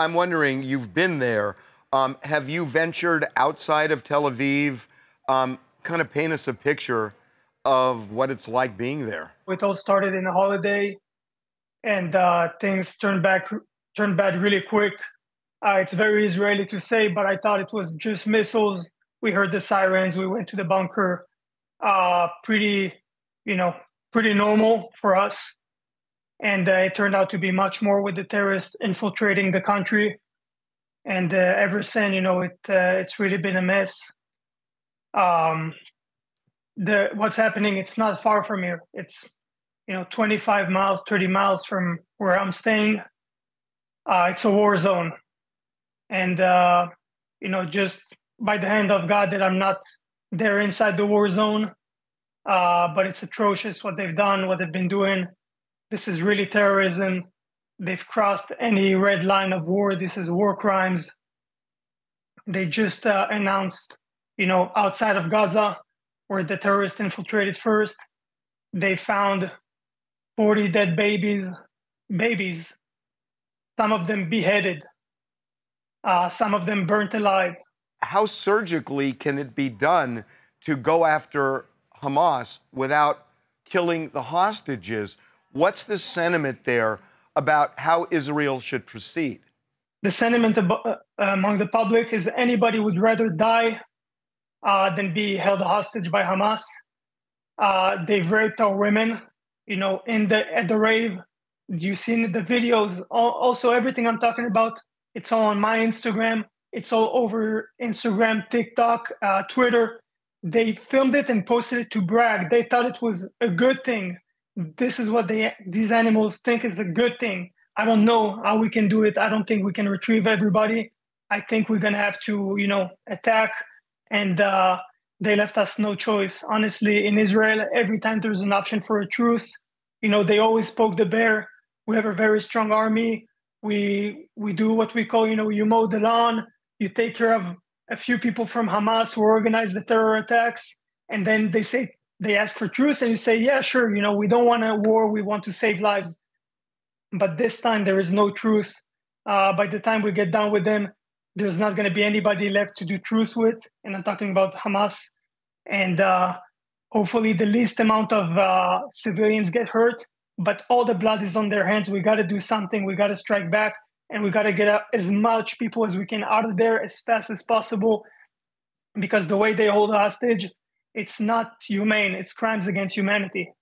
I'm wondering, you've been there. Have you ventured outside of Tel Aviv? Kind of paint us a picture of what it's like being there. It all started in a holiday, and things turned bad really quick. It's very Israeli to say, but I thought it was just missiles. We heard the sirens. We went to the bunker. Pretty normal for us. And it turned out to be much more, with the terrorists infiltrating the country. And ever since, it's really been a mess. What's happening, it's not far from here. It's, 25 miles, 30 miles from where I'm staying. It's a war zone. And, just by the hand of God that I'm not there inside the war zone. But it's atrocious what they've done, what they've been doing. This is really terrorism. They've crossed any red line of war. This is war crimes. They just announced, outside of Gaza, where the terrorists infiltrated first, they found 40 dead babies, some of them beheaded, some of them burnt alive. How surgically can it be done to go after Hamas without killing the hostages? What's the sentiment there about how Israel should proceed? The sentiment among the public is anybody would rather die than be held hostage by Hamas. They've raped our women, at the rave. You've seen the videos. Also, everything I'm talking about, it's all on my Instagram. It's all over Instagram, TikTok, Twitter. They filmed it and posted it to brag. They thought it was a good thing. This is what these animals think is a good thing. I don't know how we can do it. I don't think we can retrieve everybody. I think we're going to have to, attack. And they left us no choice. Honestly, in Israel, every time there's an option for a truce, they always poke the bear. We have a very strong army. We do what we call, you mow the lawn. You take care of a few people from Hamas who organized the terror attacks. And then they ask for truce, and you say, yeah, sure, we don't want a war, we want to save lives. But this time there is no truce. By the time we get done with them, there's not going to be anybody left to do truce with. And I'm talking about Hamas. And hopefully the least amount of civilians get hurt, but all the blood is on their hands. We got to do something. We got to strike back, and we got to get as much people as we can out of there as fast as possible, because the way they hold hostage, it's not humane. It's crimes against humanity.